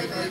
It's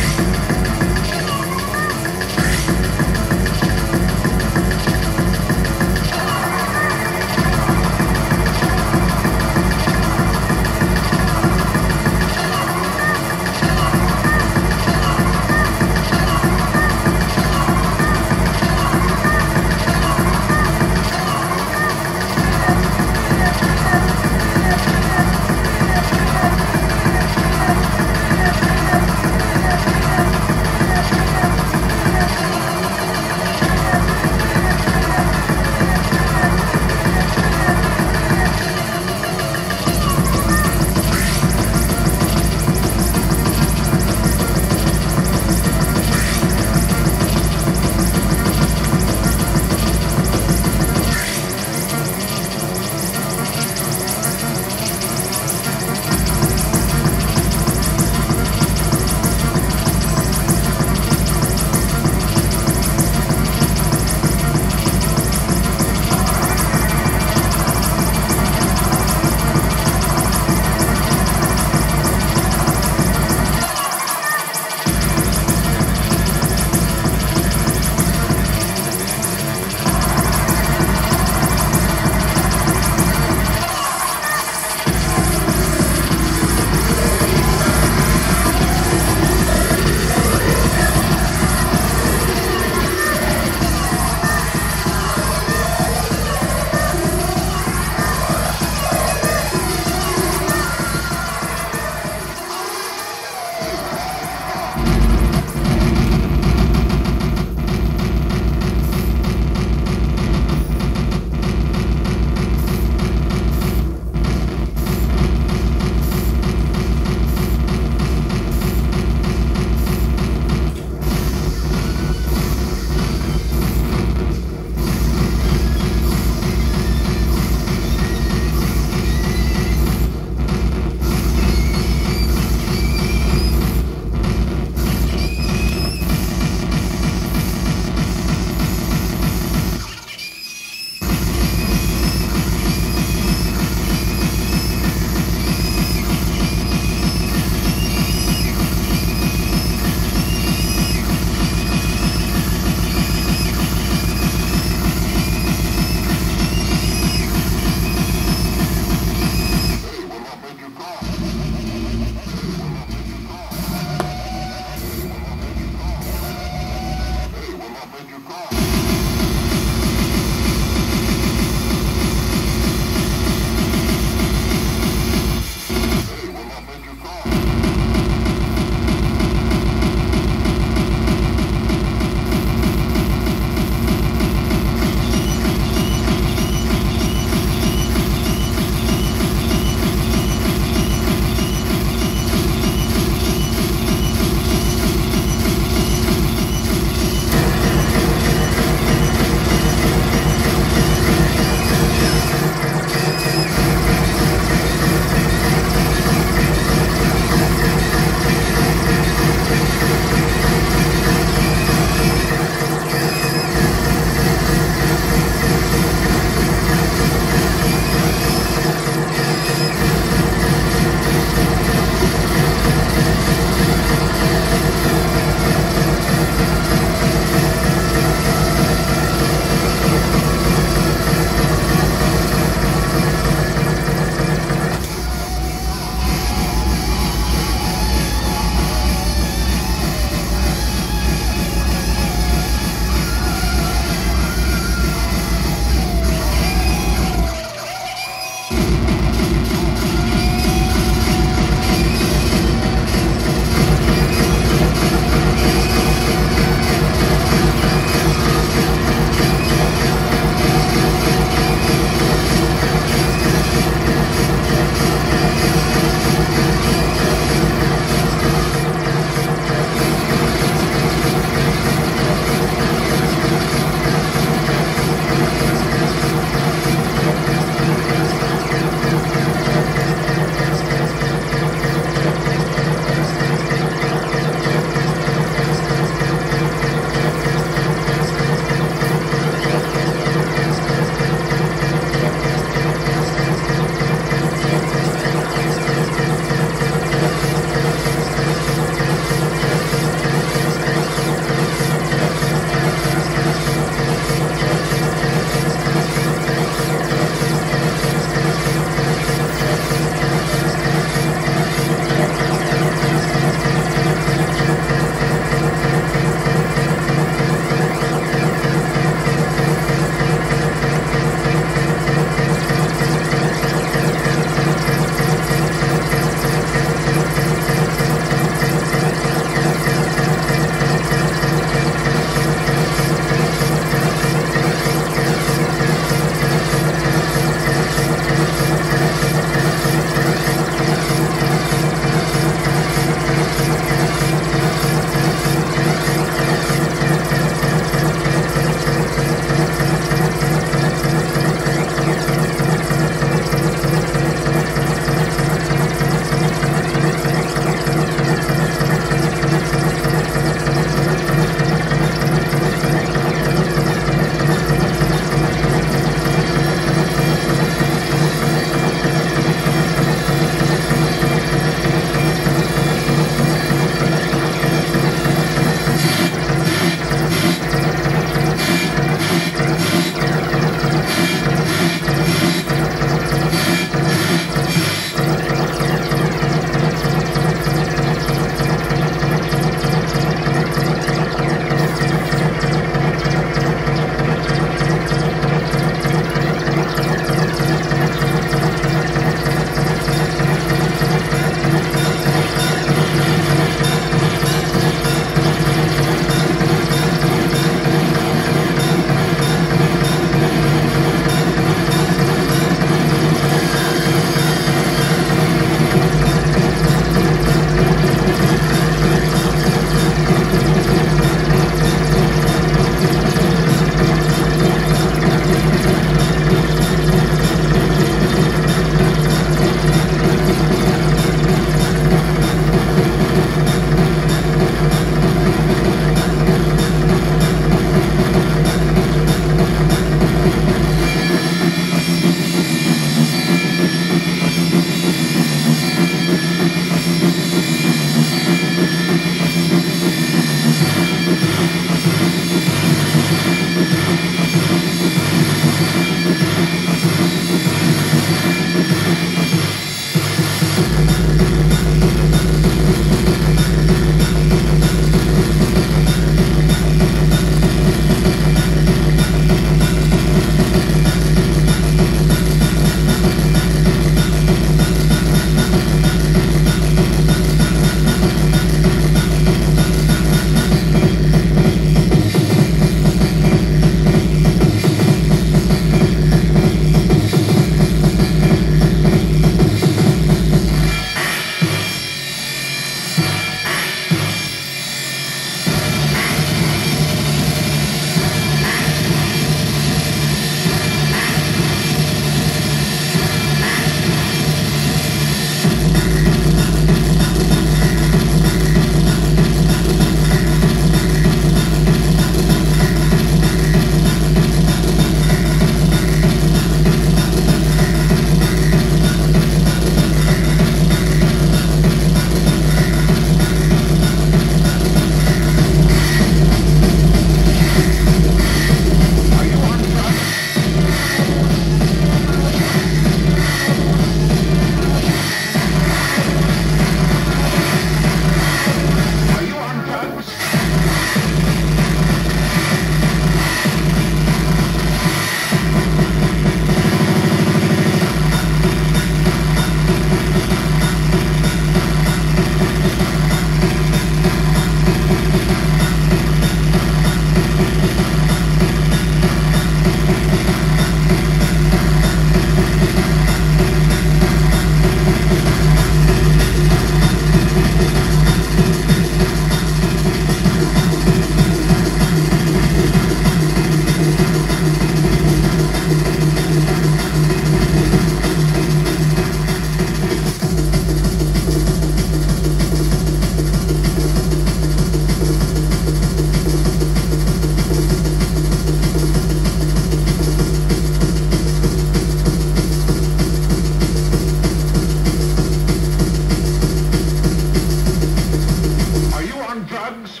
on drugs.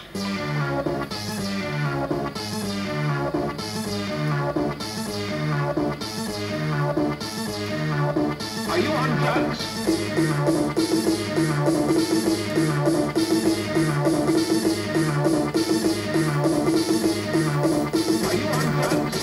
Are you on drugs? Are you on drugs? Are you on drugs?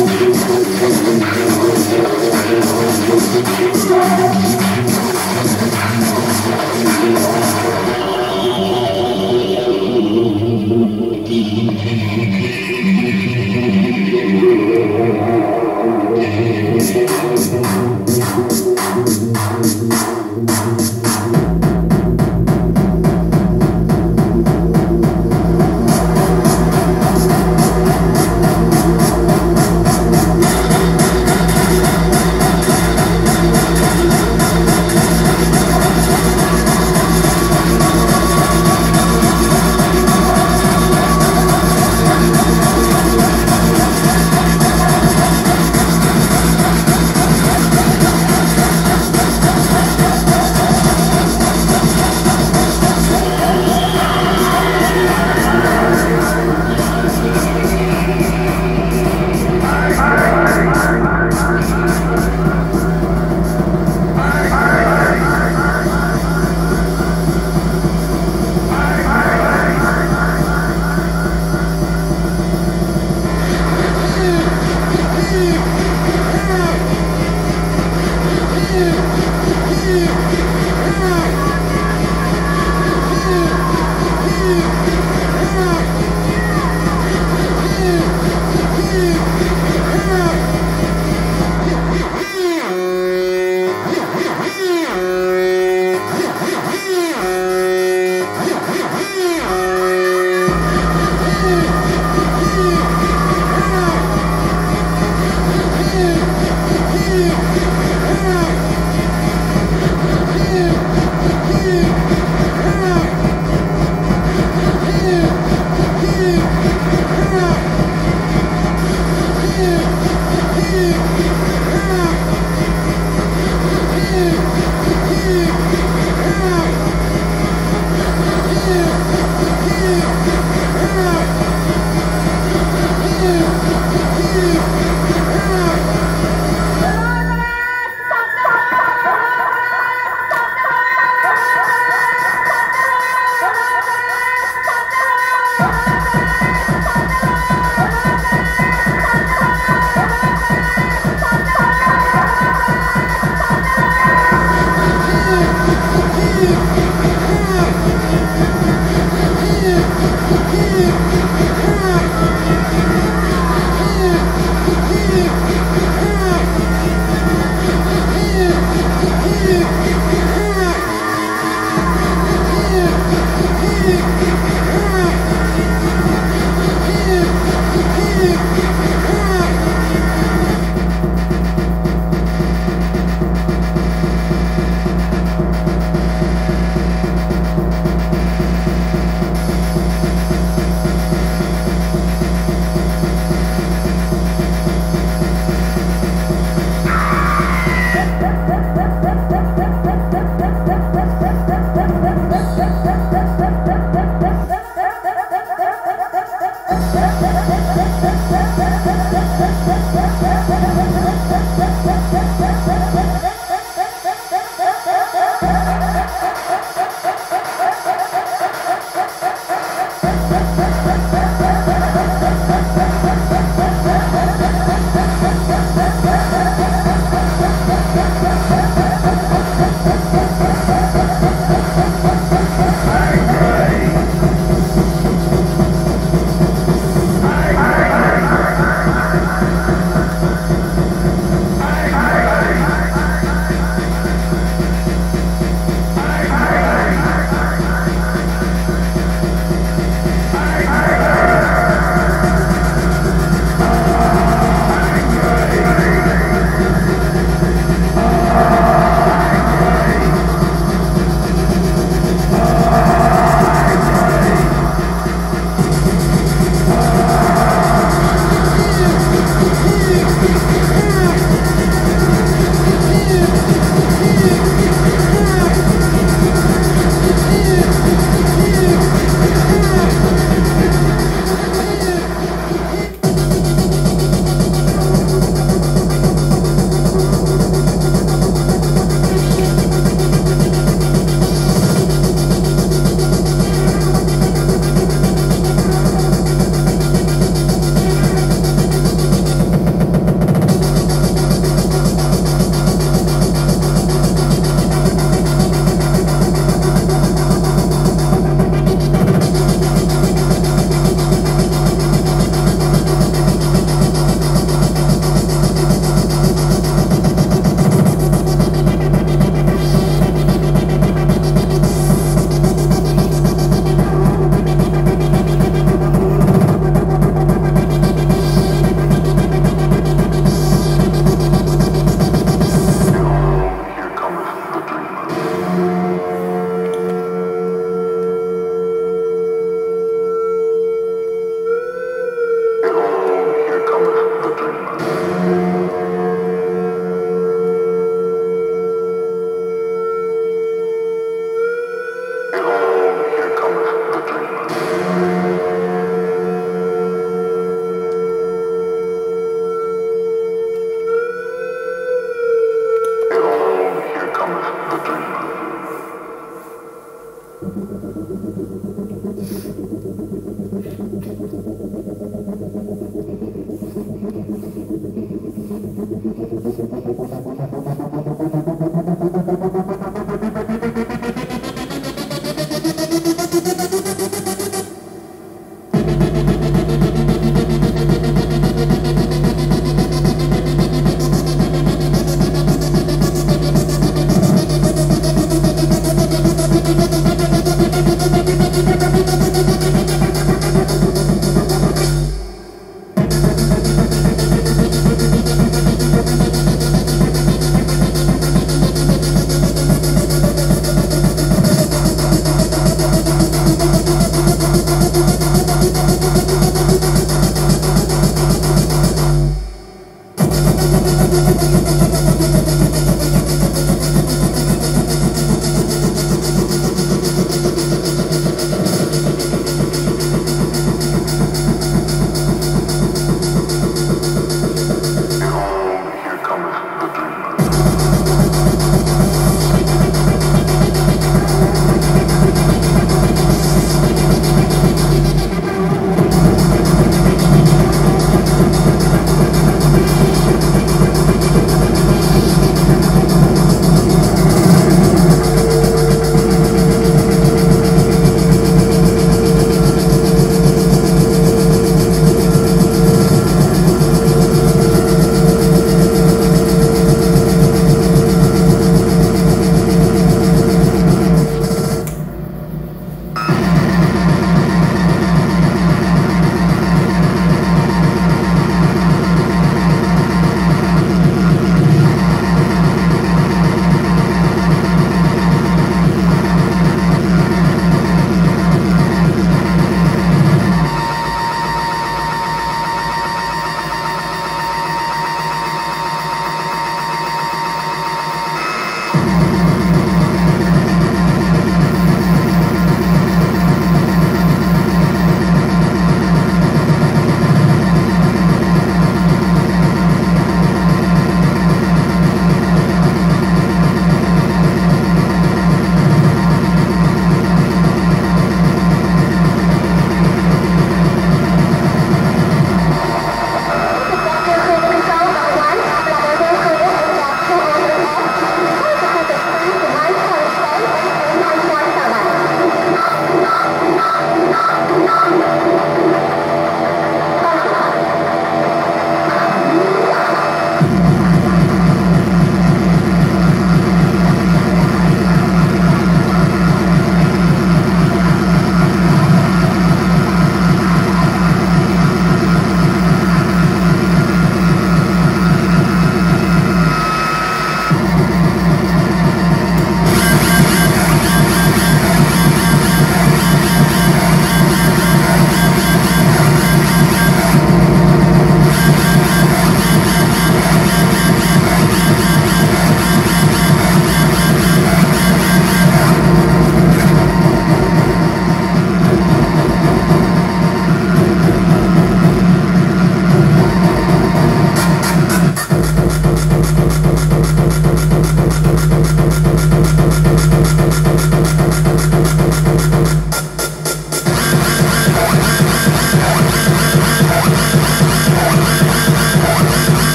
All right.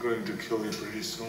going to kill you pretty soon.